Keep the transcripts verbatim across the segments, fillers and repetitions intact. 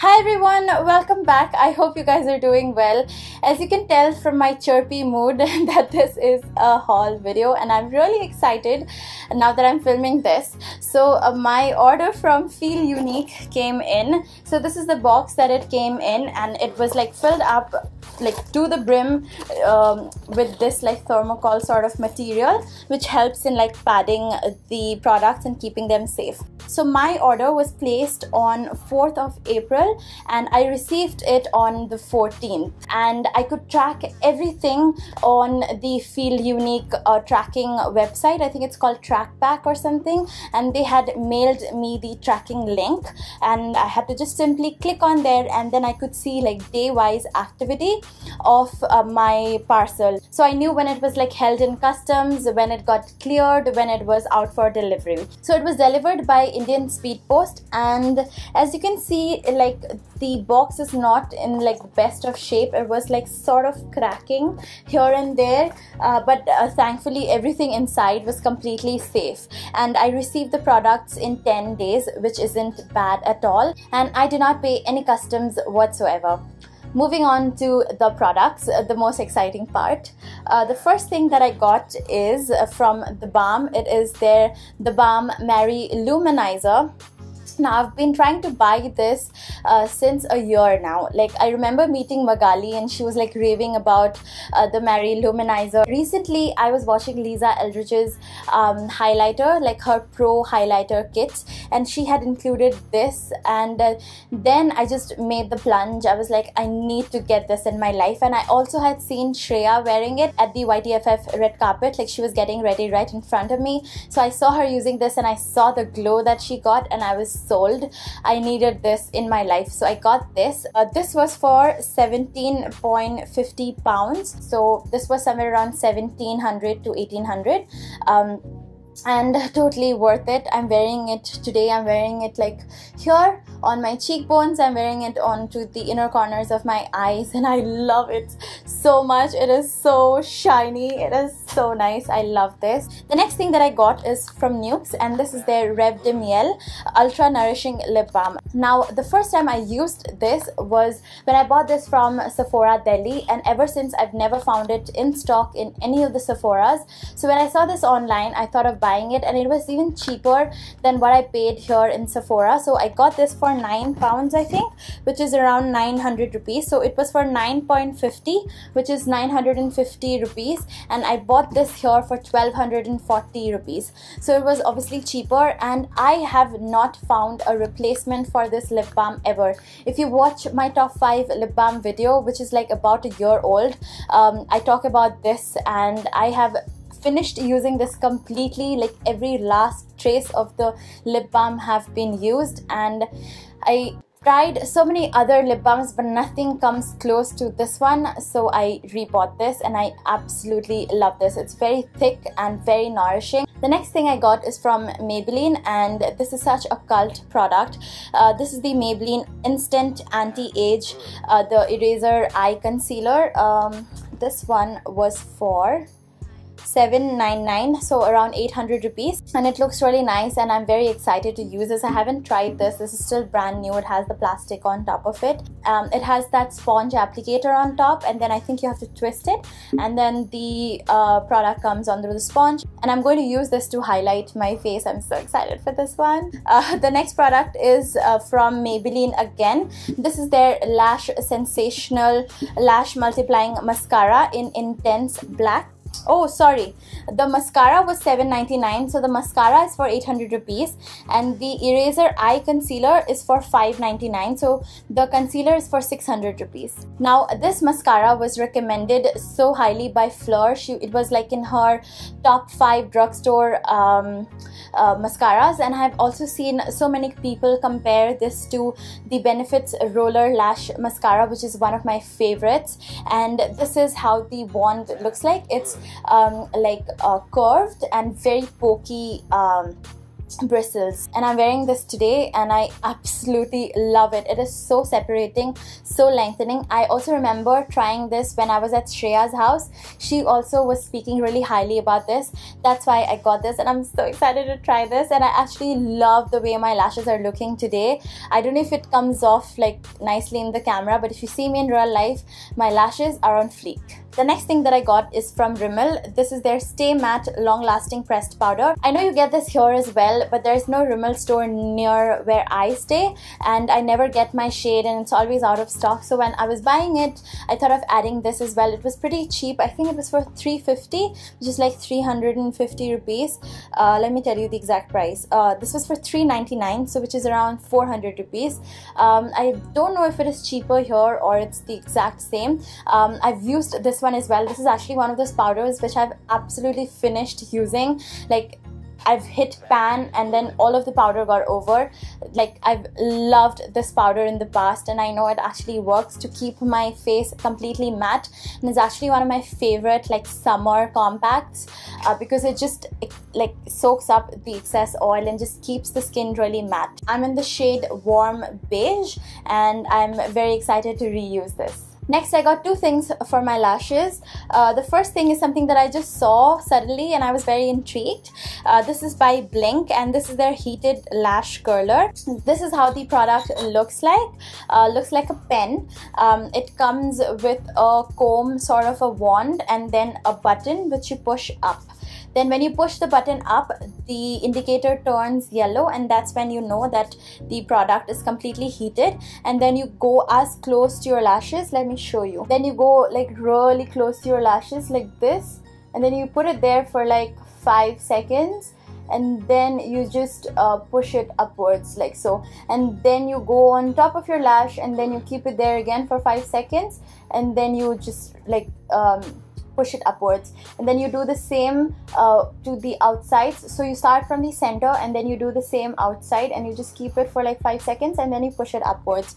Hi everyone, welcome back. I hope you guys are doing well. As you can tell from my chirpy mood that this is a haul video and I'm really excited now that I'm filming this. So uh, my order from Feel Unique came in. So this is the box that it came in and it was like filled up like to the brim um, with this like thermocol sort of material which helps in like padding the products and keeping them safe. So my order was placed on fourth of April and I received it on the fourteenth, and I could track everything on the Feel Unique uh, tracking website. I think it's called Track Pack or something, and they had mailed me the tracking link and I had to just simply click on there and then I could see like day wise activity of uh, my parcel. So I knew when it was like held in customs, when it got cleared, when it was out for delivery. So it was delivered by Indian Speed Post, and as you can see like the box is not in like best of shape. It was like sort of cracking here and there, uh, but uh, thankfully everything inside was completely safe and I received the products in ten days, which isn't bad at all, and I did not pay any customs whatsoever. Moving on to the products, the most exciting part. Uh, the first thing that I got is from The Balm. It is their The Balm Mary Lou Manizer. Now I've been trying to buy this uh, since a year now. Like I remember meeting Magali and she was like raving about uh, the Mary Lou Manizer. Recently I was watching Lisa Eldridge's um, highlighter, like her pro highlighter kits, and she had included this, and uh, then I just made the plunge. I was like, I need to get this in my life. And I also had seen Shreya wearing it at the Y T F F red carpet. Like she was getting ready right in front of me, so I saw her using this and I saw the glow that she got and I was sold. I needed this in my life, so I got this. Uh, this was for seventeen point five zero pounds, so this was somewhere around seventeen hundred to eighteen hundred, um, and totally worth it. I'm wearing it today. I'm wearing it like here on my cheekbones. I'm wearing it onto the inner corners of my eyes and I love it so much. It is so shiny. It is so nice. I love this. The next thing that I got is from Nuxe, and this is their Reve de Miel Ultra Nourishing Lip Balm. Now the first time I used this was when I bought this from Sephora Delhi, and ever since I've never found it in stock in any of the Sephoras. So when I saw this online, I thought of buying it, and it was even cheaper than what I paid here in Sephora. So I got this for nine pounds, I think, which is around nine hundred rupees. So it was for nine pound fifty, which is nine hundred fifty rupees, and I bought this here for twelve hundred forty rupees. So it was obviously cheaper, and I have not found a replacement for this lip balm ever. If you watch my top five lip balm video, which is like about a year old, um, I talk about this, and I have finished using this completely. Like every last trace of the lip balm have been used, and I tried so many other lip balms but nothing comes close to this one, so I rebought this and I absolutely love this. It's very thick and very nourishing. The next thing I got is from Maybelline, and this is such a cult product. Uh, this is the Maybelline Instant Anti-Age, uh, the Eraser Eye Concealer. Um, this one was for seven ninety-nine, so around eight hundred rupees, and it looks really nice and I'm very excited to use this. I haven't tried this. This is still brand new. It has the plastic on top of it. Um, it has that sponge applicator on top, and then I think you have to twist it and then the uh, product comes onto the sponge, and I'm going to use this to highlight my face. I'm so excited for this one. Uh, the next product is uh, from Maybelline again. This is their Lash Sensational Lash Multiplying Mascara in Intense Black. Oh sorry, the mascara was seven ninety-nine, so the mascara is for eight hundred rupees, and the Eraser Eye Concealer is for five ninety-nine, so the concealer is for six hundred rupees. Now this mascara was recommended so highly by Fleur. She, it was like in her top five drugstore um, uh, mascaras, and I've also seen so many people compare this to the Benefits Roller Lash Mascara, which is one of my favorites, and this is how the wand looks like. It's Um, like uh, curved and very pokey um, bristles, and I'm wearing this today and I absolutely love it. It is so separating, so lengthening. I also remember trying this when I was at Shreya's house. She also was speaking really highly about this. That's why I got this, and I'm so excited to try this. And I actually love the way my lashes are looking today. I don't know if it comes off like nicely in the camera, but if you see me in real life, my lashes are on fleek. The next thing that I got is from Rimmel. This is their Stay Matte Long Lasting Pressed Powder. I know you get this here as well, but there's no Rimmel store near where I stay, and I never get my shade and it's always out of stock. So when I was buying it, I thought of adding this as well. It was pretty cheap. I think it was for three fifty, which is like three hundred fifty rupees. Uh, let me tell you the exact price. Uh, this was for three ninety-nine, so which is around four hundred rupees. Um, I don't know if it is cheaper here or it's the exact same. Um, I've used this one as well. This is actually one of those powders which I've absolutely finished using. Like, I've hit pan and then all of the powder got over. Like, I've loved this powder in the past, and I know it actually works to keep my face completely matte, and it's actually one of my favorite like summer compacts uh, because it just it, like soaks up the excess oil and just keeps the skin really matte. I'm in the shade Warm Beige and I'm very excited to reuse this. Next, I got two things for my lashes. Uh, the first thing is something that I just saw suddenly and I was very intrigued. Uh, this is by Blinc and this is their heated lash curler. This is how the product looks like. Uh, looks like a pen. Um, it comes with a comb, sort of a wand, and then a button which you push up. Then when you push the button up, the indicator turns yellow, and that's when you know that the product is completely heated. And then you go as close to your lashes. Let me show you. Then you go like really close to your lashes like this, and then you put it there for like five seconds, and then you just uh, push it upwards like so, and then you go on top of your lash, and then you keep it there again for five seconds, and then you just like um, push it upwards, and then you do the same uh, to the outsides. So you start from the center and then you do the same outside, and you just keep it for like five seconds, and then you push it upwards.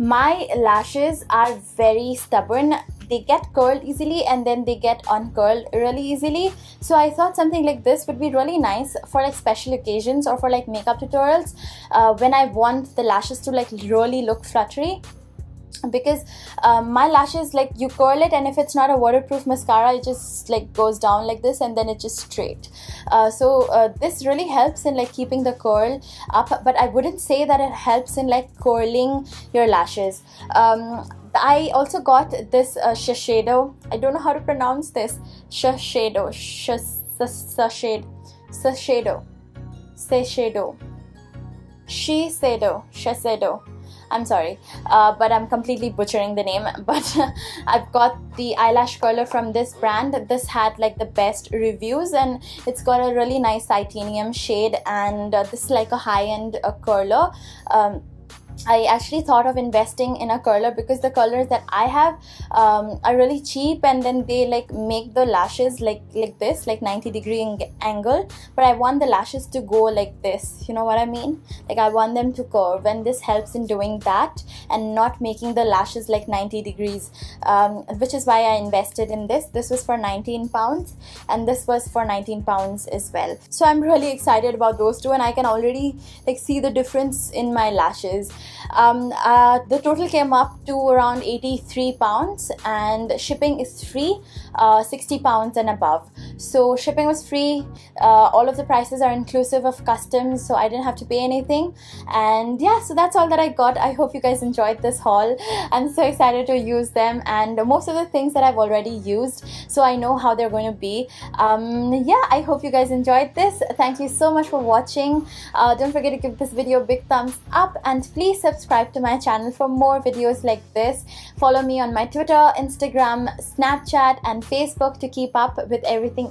My lashes are very stubborn. They get curled easily and then they get uncurled really easily. So I thought something like this would be really nice for like special occasions or for like makeup tutorials uh, when I want the lashes to like really look fluttery. Because um, my lashes, like, you curl it, and if it's not a waterproof mascara, it just like goes down like this, and then it's just straight. Uh, so uh, this really helps in like keeping the curl up, but I wouldn't say that it helps in like curling your lashes. Um, I also got this uh, Shiseido. I don't know how to pronounce this. Shiseido, Shiseido, Shiseido, Shiseido, Shiseido, Shiseido. I'm sorry, uh, but I'm completely butchering the name, but I've got the eyelash curler from this brand. This had like the best reviews, and it's got a really nice titanium shade, and uh, this is like a high-end uh, curler. Um, I actually thought of investing in a curler because the curlers that I have um, are really cheap, and then they like make the lashes like like this, like ninety degree angle, but I want the lashes to go like this, you know what I mean? Like, I want them to curve, and this helps in doing that and not making the lashes like ninety degrees, um, which is why I invested in this. This was for nineteen pounds, and this was for nineteen pounds as well. So I'm really excited about those two, and I can already like see the difference in my lashes. Um, uh, the total came up to around eighty-three pounds, and shipping is free, uh, sixty pounds and above. So shipping was free, uh, all of the prices are inclusive of customs, so I didn't have to pay anything. And yeah, so that's all that I got. I hope you guys enjoyed this haul. I'm so excited to use them, and most of the things that I've already used, so I know how they're going to be. Um, yeah, I hope you guys enjoyed this. Thank you so much for watching. Uh, don't forget to give this video a big thumbs up, and please Please subscribe to my channel for more videos like this. Follow me on my Twitter, Instagram, Snapchat, and Facebook to keep up with everything